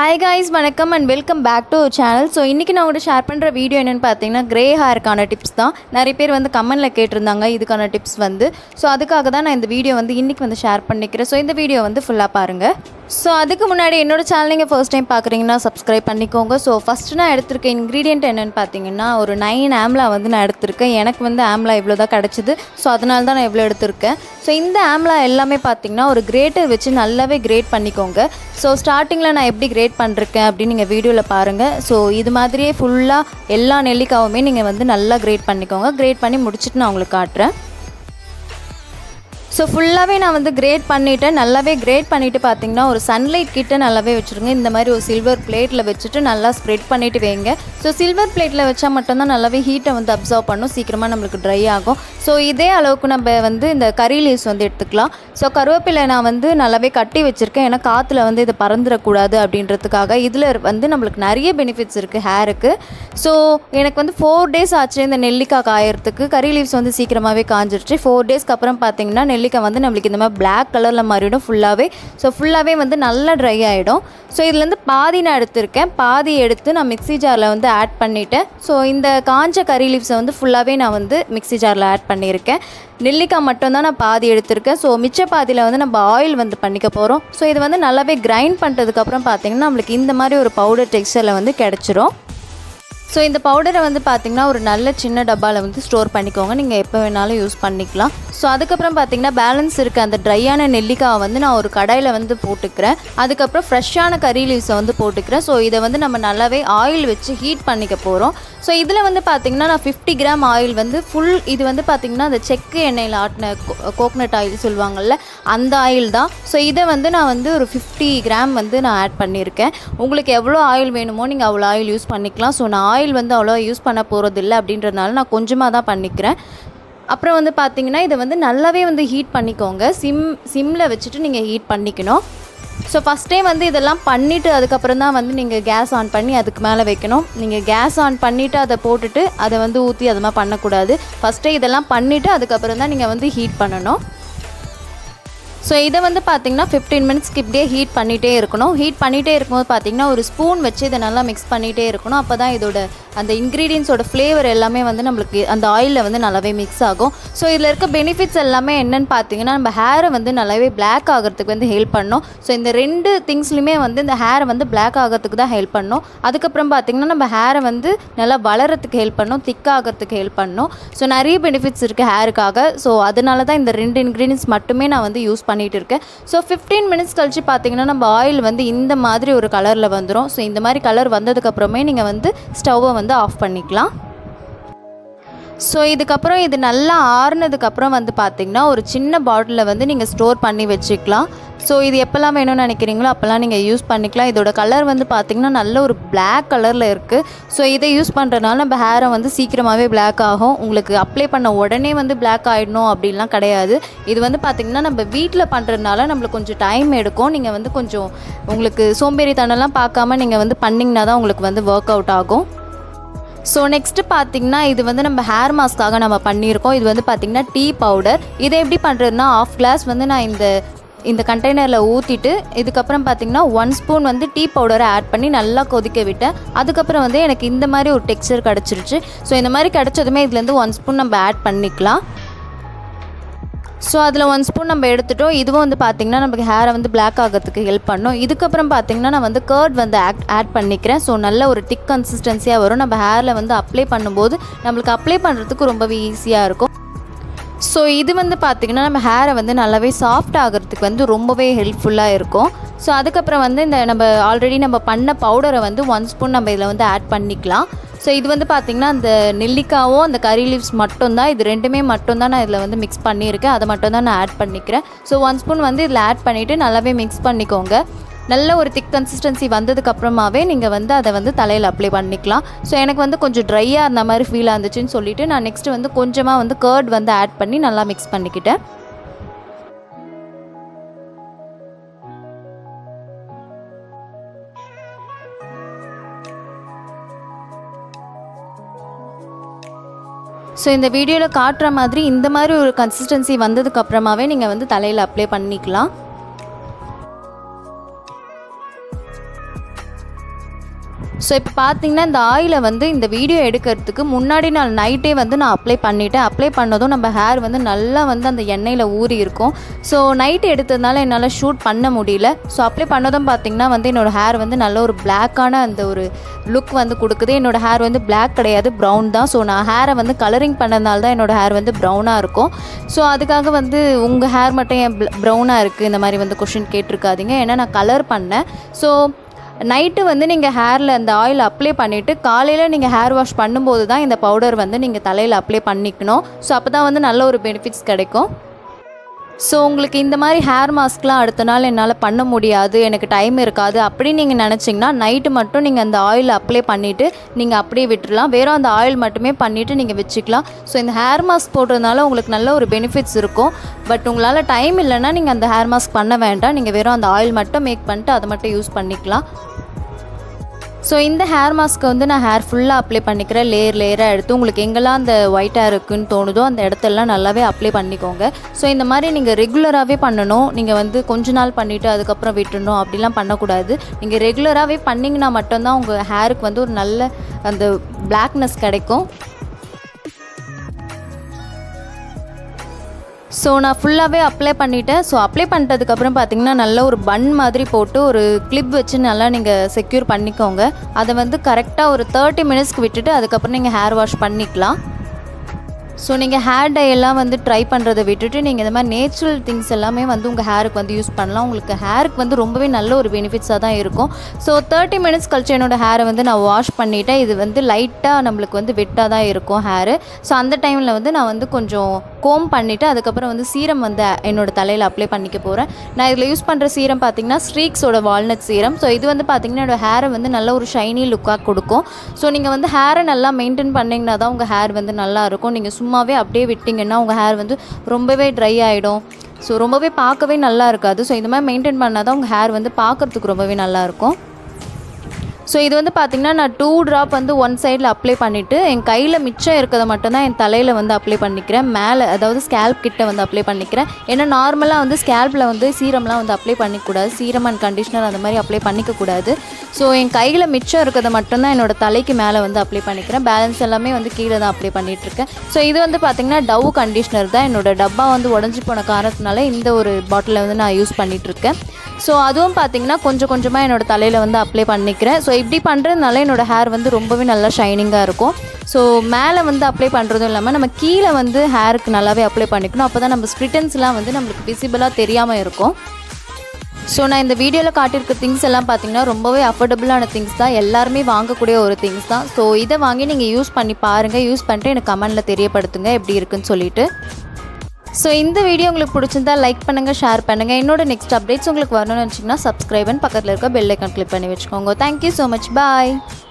Hi guys, welcome and welcome back to our channel. So, today I will share a video on grey hair tips. I will share a comment on tips. So, that's why I will share this video. So, this video is full. So, that's why you will see the first time you subscribe to our channel. So, first, I will show ingredient. I will show 9 amla. So, that's why I will show you. So, this amla is a grater which is great. So, starting I will grate the video. So, this is full of all nellikavum neenga vandu nalla grate pannikonga. Grate panni mudichittu na ungalku kaatren. So fullave na vandu grate panniten nallave grate pannite pathina or sunlight kitta nallave vechirunga indha mari or silver plate la vechittu nalla spread pannite veinga. So silver plate la vecha mattum dhaan nallave heat vandu absorb pannum seekirama namakku dry agum. So idhe alavukku namme vandu indha curry leaves vandu eduthukalam. So karuvapilla na vandu nallave katti vechirukken ena kaathula vandu idha parandra koodadhu abindrathukaga idhila vandu namakku nariya benefits irukku hair ku. So enakku vandu 4 days aachu indha nellika kaayrathukku curry leaves vandu seekiramave kaanjiruchu 4 days ku appuram pathina வந்து நமக்கு இந்த மாதிரி black கலர்ல மாறிடும் ஃபுல்லாவே so ஃபுல்லாவே வந்து நல்லா dry ஆயிடும் சோ இதுல இருந்து பாதி நான் எடுத்துர்க்கேன் பாதி எடுத்து நான் மிக்ஸி ஜார்ல வந்து ஆட் பண்ணிட்டேன் சோ இந்த காஞ்ச கரி லீவ்ஸ் வந்து ஃபுல்லாவே நான் வந்து மிக்ஸி ஜார்ல ஆட் பண்ணியிருக்கேன் நெல்லிக்காய் மட்டும் தான் நான் பாதி எடுத்துர்க்கேன் சோ மிச்ச பாதியில வந்து நம்ம ஆயில் வந்து பண்ணிக்க போறோம் சோ இது வந்து நல்லாவே கிரைண்ட் பண்ணிட்டதுக்கு அப்புறம் பாத்தீங்கன்னா நமக்கு இந்த மாதிரி ஒரு பவுடர் டெக்ஸ்சர்ல வந்து கிடைச்சிரும் So, இந்த பவுடரை வந்து பாத்தீங்கன்னா ஒரு நல்ல சின்ன டப்பால வந்து ஸ்டோர் பண்ணிக்கோங்க நீங்க எப்ப வேணாலும் யூஸ் பண்ணிக்கலாம் சோ அதுக்கு அப்புறம் பாத்தீங்கன்னா பேலன்ஸ் இருக்க அந்த dry ஆன நெல்லிக்காய் வந்து நான் ஒரு கடாயில வந்து போட்டுக்கிறேன் அதுக்கு அப்புறம் fresh ஆன curry leaves வந்து போட்டுக்கிறேன் சோ இத வந்து நம்ம நல்லாவே oil வச்சு ஹீட் பண்ணிக்க போறோம் சோ இதுல வந்து பாத்தீங்கன்னா நான் 50 கிராம் oil வந்து full இது வந்து பாத்தீங்கன்னா அந்த செக்கு எண்ணெயில ஆட்டின coconut oil சொல்வாங்கல்ல அந்த oil தான் சோ இத வந்து நான் வந்து ஒரு 50 கிராம் வந்து நான் ஆட் பண்ணியிருக்கேன் உங்களுக்கு எவ்வளவு oil வேணுமோ நீங்க அவ்வளவு oil யூஸ் பண்ணிக்கலாம் சோ நான் oil வந்து அவ்ளோ யூஸ் பண்ண போறது இல்ல அப்படின்றனால நான் கொஞ்சமா தான் பண்ணிக்கிறேன் அப்புறம் வந்து பாத்தீங்கன்னா இத வந்து நல்லாவே வந்து ஹீட் பண்ணிக்கோங்க சிம்ல வச்சிட்டு நீங்க ஹீட் பண்ணிக்கணும் சோ ஃபர்ஸ்ட் டைம் வந்து இதெல்லாம் பண்ணிட்டு அதுக்கு அப்புறம் தான் வந்து நீங்க গ্যাস ஆன் பண்ணி அதுக்கு மேல வைக்கணும் நீங்க গ্যাস ஆன் பண்ணிட்டு அத போட்டுட்டு அத வந்து ஊத்தி அதமா பண்ண கூடாது ஃபர்ஸ்ட் இதெல்லாம் பண்ணிட்டு அதுக்கு அப்புறம் தான் நீங்க வந்து ஹீட் பண்ணனும் So, இத வந்து பாத்தீங்கன்னா 15 minutes கிப்டே ஹீட் பண்ணிட்டே இருக்கணும் ஹீட் பண்ணிட்டே இருக்கும்போது பாத்தீங்கன்னா ஒரு ஸ்பூன் வச்சு இத நல்லா mix பண்ணிட்டே இருக்கணும் அப்பதான் இதோட அந்த ingredients ஓட flavor எல்லாமே வந்து நமக்கு அந்த oil வந்து நல்லாவே mix ஆகும் சோ இதுல இருக்க benefits எல்லாமே என்னன்னு பாத்தீங்கன்னா நம்ம hair வந்து நல்லாவே black ஆகிறதுக்கு வந்து ஹெல்ப் பண்ணும் சோ இந்த ரெண்டு திங்ஸ்லயுமே வந்து இந்த hair வந்து black ஆகிறதுக்கு தான் ஹெல்ப் பண்ணும் அதுக்கு அப்புறம் பாத்தீங்கன்னா நம்ம hair வந்து நல்லா வளரறதுக்கு ஹெல்ப் பண்ணும் திக் ஆகிறதுக்கு ஹெல்ப் பண்ணும் சோ நிறைய benefits இருக்கு hairக்காக சோ அதனால தான் இந்த ரெண்டு ingredients மட்டுமே நான் வந்து யூஸ் பண்ணிட்டு இருக்கேன் சோ 15 minutes கழிச்சு பாத்தீங்கன்னா நம்ம oil வந்து இந்த மாதிரி ஒரு கலர்ல வந்துரும் சோ இந்த மாதிரி கலர் வந்ததுக்கு அப்புறமே நீங்க வந்து ஸ்டவ்வை வந்து ஆஃப் பண்ணிக்கலாம் So, இதுக்கு அப்புறம் இது நல்லா ஆறுனதுக்கு அப்புறம் வந்து பாத்தீங்கன்னா ஒரு சின்ன பாட்டில்ல வந்து நீங்க ஸ்டோர் பண்ணி வெச்சுக்கலாம் சோ இது எப்பலாம் வேணும்னு நினைக்கிறீங்களோ அப்பலாம் நீங்க யூஸ் பண்ணிக்கலாம் இதோட கலர் வந்து பாத்தீங்கன்னா நல்ல ஒரு black கலர்ல இருக்கு சோ இத யூஸ் பண்றனால நம்ம hair வந்து சீக்கிரமாவே black ஆகும் உங்களுக்கு அப்ளை பண்ண உடனே வந்து black ஆயிடணும் அப்படிலாம் கிடையாது இது வந்து பாத்தீங்கன்னா நம்ம வீட்ல பண்றனால நமக்கு கொஞ்சம் டைம் எடுக்கும் நீங்க வந்து கொஞ்சம் உங்களுக்கு சோம்பேறி தனலாம் பார்க்காம நீங்க வந்து பண்ணீங்கனா தான் உங்களுக்கு வந்து work out ஆகும் So next பாத்தீங்கன்னா இது வந்து நம்ம hair mask ஆக நம்ம பண்ணியிருக்கோம் இது வந்து பாத்தீங்கன்னா tea powder இத எப்படி பண்றதுன்னா 1/2 glass வந்து நான் இந்த கண்டெய்னர்ல ஊத்திட்டு இதுக்கு அப்புறம் பாத்தீங்கன்னா 1 ஸ்பூன் வந்து டீ பவுடரை ஆட் பண்ணி நல்லா கொதிக்க விட்டேன் அதுக்கு அப்புறம் வந்து எனக்கு இந்த மாதிரி ஒரு டெக்ஸ்சர் கிடைச்சிருச்சு சோ இந்த மாதிரி கிடைச்சதுமே இதுல இருந்து 1 ஸ்பூன் நம்ம ஆட் பண்ணிக்கலாம் சோ அதுல 1 ஸ்பூன் நம்ம எடுத்துட்டோம் இதுவும் வந்து பாத்தீங்கன்னா நமக்கு hair வந்து black ஆகிறதுக்கு ஹெல்ப் பண்ணும் இதுக்கு அப்புறம் பாத்தீங்கன்னா நான் வந்து curd வந்து ஆட் பண்ணிக்கிறேன் சோ நல்ல ஒரு thick consistency-ஆ வரும் நம்ம hairல வந்து அப்ளை பண்ணும்போது நமக்கு அப்ளை பண்றதுக்கு ரொம்பவே ஈஸியா இருக்கும் சோ இது வந்து பாத்தீங்கன்னா நம்ம hair வந்து நல்லாவே சாஃப்ட் ஆகிறதுக்கு வந்து ரொம்பவே ஹெல்ப்ஃபுல்லா இருக்கும் சோ அதுக்கு அப்புறம் வந்து இந்த நம்ம ஆல்ரெடி நம்ம பண்ண பவுடரை வந்து 1 ஸ்பூன் நம்ம இதல வந்து ஆட் பண்ணிக்கலாம் சோ இது வந்து பாத்தீங்கன்னா அந்த நெல்லிக்காவோ அந்த கரி லீவ்ஸ் மட்டும் தான் இது ரெண்டுமே மட்டும் தான் நான் இதல வந்து mix பண்ணியிருக்கேன் அத மட்டும் தான் நான் ஆட் பண்ணிக்கிறேன் சோ 1 ஸ்பூன் வந்து இதல ஆட் பண்ணிட்டு நல்லாவே mix பண்ணிக்கோங்க நல்ல ஒரு திக் கன்சிஸ்டன்சி வந்ததுக்கு அப்புறமாவே நீங்க வந்து அத வந்து தலையில அப்ளை பண்ணிக்கலாம் சோ எனக்கு வந்து கொஞ்சம் ட்ரையா இருந்த மாதிரி ஃபீல் ஆந்துச்சுன்னு சொல்லிட்டு நான் நெக்ஸ்ட் வந்து கொஞ்சமா வந்து curd வந்து ஆட் பண்ணி நல்லா mix பண்ணிக்கிட்டேன் சோ இந்த வீடியோல காட்ற மாதிரி இந்த மாதிரி ஒரு கன்சிஸ்டன்சி வந்ததுக்கு அப்புறமாவே நீங்க வந்து தலையில அப்ளை பண்ணிக்கலாம் ஸோ இப்போ பார்த்தீங்கன்னா இந்த ஆயிலை வந்து இந்த வீடியோ எடுக்கிறதுக்கு முன்னாடி நாள் நைட்டே வந்து நான் அப்ளை பண்ணிவிட்டேன். அப்ளை பண்ணதும் நம்ம ஹேர் வந்து நல்லா வந்து அந்த எண்ணெயில் ஊறி இருக்கும். ஸோ நைட்டு எடுத்ததுனால என்னால் ஷூட் பண்ண முடியல. ஸோ அப்ளை பண்ணதும் பார்த்திங்கன்னா வந்து என்னோடய ஹேர் வந்து நல்ல ஒரு பிளாக்கான அந்த ஒரு லுக் வந்து கொடுக்குது. என்னோடய ஹேர் வந்து பிளாக் கிடையாது, ப்ரௌன் தான். ஸோ நான் ஹேரை வந்து கலரிங் பண்ணதுனால தான் என்னோடய ஹேர் வந்து ப்ரௌனாக இருக்கும். ஸோ அதுக்காக வந்து உங்கள் ஹேர் மட்டும் ஏன் ப்ரௌனாக இருக்குது இந்த மாதிரி வந்து கொஷின் கேட்டிருக்காதீங்க. ஏன்னா நான் கலர் பண்ணேன். ஸோ நைட்டு வந்து நீங்கள் ஹேரில் அந்த ஆயில் அப்ளை பண்ணிவிட்டு காலையில் நீங்கள் ஹேர் வாஷ் பண்ணும்போது தான் இந்த பவுடர் வந்து நீங்கள் தலையில் அப்ளை பண்ணிக்கணும். ஸோ அப்போ தான் வந்து நல்ல ஒரு பெனிஃபிட்ஸ் கிடைக்கும். ஸோ உங்களுக்கு இந்த மாதிரி ஹேர் மாஸ்க்லாம் அடுத்த நாள் என்னால் பண்ண முடியாது, எனக்கு டைம் இருக்காது அப்படின்னு நீங்கள் நினச்சிங்கன்னா நைட்டு மட்டும் நீங்கள் அந்த ஆயில் அப்ளை பண்ணிவிட்டு நீங்கள் அப்படியே விட்டுடலாம். வெறும் அந்த ஆயில் மட்டுமே பண்ணிவிட்டு நீங்கள் வச்சுக்கலாம். ஸோ இந்த ஹேர் மாஸ்க் போடுறதுனால உங்களுக்கு நல்ல ஒரு பெனிஃபிட்ஸ் இருக்கும். பட் உங்களால் டைம் இல்லைன்னா நீங்கள் அந்த ஹேர் மாஸ்க் பண்ண வேண்டாம். நீங்கள் வெறும் அந்த ஆயில் மட்டும் மேக் பண்ணிட்டு அதை மட்டும் யூஸ் பண்ணிக்கலாம். ஸோ இந்த ஹேர் மாஸ்க்கு வந்து நான் ஹேர் ஃபுல்லாக அப்ளை பண்ணிக்கிறேன், லேயர் லேயராக எடுத்து. உங்களுக்கு எங்கெல்லாம் அந்த ஒயிட்டாக இருக்குதுன்னு தோணுதோ அந்த இடத்தெல்லாம் நல்லாவே அப்ளை பண்ணிக்கோங்க. ஸோ இந்த மாதிரி நீங்கள் ரெகுலராகவே பண்ணணும். நீங்கள் வந்து கொஞ்ச நாள் பண்ணிவிட்டு அதுக்கப்புறம் விட்டுணும் அப்படிலாம் பண்ணக்கூடாது. நீங்கள் ரெகுலராகவே பண்ணிங்கன்னா மட்டும்தான் உங்கள் ஹேருக்கு வந்து ஒரு நல்ல அந்த பிளாக்னஸ் கிடைக்கும். ஸோ நான் ஃபுல்லாகவே அப்ளை பண்ணிவிட்டேன். ஸோ அப்ளை பண்ணிட்டதுக்கப்புறம் பார்த்திங்கன்னா நல்லா ஒரு பன் மாதிரி போட்டு ஒரு கிளிப் வச்சு நல்லா நீங்கள் செக்யூர் பண்ணிக்கோங்க. அதை வந்து கரெக்டாக ஒரு 30 மினிட்ஸ்க்கு விட்டுட்டு அதுக்கப்புறம் நீங்கள் ஹேர் வாஷ் பண்ணிக்கலாம். ஸோ நீங்கள் ஹேர் டை எல்லாம் வந்து ட்ரை பண்ணுறதை விட்டுட்டு நீங்கள் இந்த மாதிரி நேச்சுரல் திங்ஸ் எல்லாமே வந்து உங்கள் ஹேருக்கு வந்து யூஸ் பண்ணலாம். உங்களுக்கு ஹேருக்கு வந்து ரொம்பவே நல்ல ஒரு பெனிஃபிட்ஸாக தான் இருக்கும். ஸோ 30 மினிட்ஸ் கழிச்சு என்னோடய ஹேரை வந்து நான் வாஷ் பண்ணிவிட்டேன். இது வந்து லைட்டாக நம்மளுக்கு வந்து வெட்டாக தான் இருக்கும் ஹேரு. ஸோ அந்த டைமில் வந்து நான் வந்து கொஞ்சம் கோம் பண்ணிவிட்டு அதுக்கப்புறம் வந்து சீரம் வந்து என்னோடய தலையில் அப்ளை பண்ணிக்க போகிறேன். நான் இதில் யூஸ் பண்ணுற சீரம் பார்த்திங்கன்னா ஸ்ட்ரீக்ஸோட வால்நட் சீரம். ஸோ இது வந்து பார்த்திங்கன்னா என்னோடய ஹேரை வந்து நல்ல ஒரு ஷைனி லுக்காக கொடுக்கும். ஸோ நீங்கள் வந்து ஹேரை நல்லா மெயின்டைன் பண்ணிங்கன்னா தான் உங்கள் ஹேர் வந்து நல்லாயிருக்கும். நீங்கள் சும்மாவே அப்படியே விட்டிங்கன்னா உங்கள் ஹேர் வந்து ரொம்பவே ட்ரை ஆகிடும். ஸோ ரொம்பவே பார்க்கவே நல்லா இருக்காது. ஸோ இந்த மாதிரி மெயின்டைன் பண்ணால் தான் உங்கள் ஹேர் வந்து பார்க்குறதுக்கு ரொம்பவே நல்லாயிருக்கும். ஸோ இது வந்து பார்த்திங்கன்னா நான் 2 ட்ராப் வந்து ஒன் சைடில் அப்ளை பண்ணிவிட்டு என் கையில் மிச்சம் இருக்கிறத மட்டும்தான் என் தலையில் வந்து அப்ளை பண்ணிக்கிறேன். மேலே அதாவது ஸ்கேல்ப் கிட்ட வந்து அப்ளை பண்ணிக்கிறேன். ஏன்னா நார்மலாக வந்து ஸ்கேல்பில் வந்து சீரம்லாம் வந்து அப்ளை பண்ணிக்கூடாது. சீரம் அண்ட் கண்டிஷ்னர் அந்த மாதிரி அப்ளை பண்ணிக்கக்கூடாது. ஸோ என் கையில் மிச்சம் இருக்கிறத மட்டும்தான் என்னோடய தலைக்கு மேலே வந்து அப்ளை பண்ணிக்கிறேன். பேலன்ஸ் எல்லாமே வந்து கீழே தான் அப்ளை பண்ணிகிட்ருக்கேன். ஸோ இது வந்து பார்த்திங்கன்னா டவ் கண்டிஷ்னர் தான். என்னோடய டப்பா வந்து உடஞ்சி போன காரணத்தினால இந்த ஒரு பாட்டிலை வந்து நான் யூஸ் பண்ணிகிட்ருக்கேன். ஸோ அதுவும் பார்த்திங்கன்னா கொஞ்சம் கொஞ்சமாக என்னோடய தலையில் வந்து அப்ளை பண்ணிக்கிறேன். ஸோ இப்படி பண்ணுறதுனால என்னோடய ஹேர் வந்து ரொம்பவே நல்லா ஷைனிங்காக இருக்கும். ஸோ மேலே வந்து அப்ளை பண்ணுறதும் இல்லாமல் நம்ம கீழே வந்து ஹேருக்கு நல்லாவே அப்ளை பண்ணிக்கணும். அப்போ தான் நம்ம ஸ்ப்ளிட்டன்ஸ்லாம் வந்து நம்மளுக்கு விசிபிளாக தெரியாமல் இருக்கும். ஸோ நான் இந்த வீடியோவில் காட்டியிருக்க திங்ஸ் எல்லாம் பார்த்திங்கன்னா ரொம்பவே அஃபோர்டபுளான திங்ஸ் தான். எல்லாருமே வாங்கக்கூடிய ஒரு திங்ஸ் தான். ஸோ இதை வாங்கி நீங்கள் யூஸ் பண்ணி பாருங்கள். யூஸ் பண்ணிட்டு எனக்கு கமெண்டில் தெரியப்படுத்துங்க எப்படி இருக்குன்னு சொல்லிவிட்டு. ஸோ இந்த வீடியோ உங்களுக்கு பிடிச்சிருந்தா லைக் பண்ணுங்கள், ஷேர் பண்ணுங்கள். என்னோட நெக்ஸ்ட் அப்டேட்ஸ் உங்களுக்கு வரணும்னு நினச்சிங்கன்னா சப்ஸ்கிரைப் பண்ணி பக்கத்தில் இருக்க பெல் ஐக்கான் கிளிக் பண்ணி வச்சுக்கோங்க. Thank you so much. பாய்.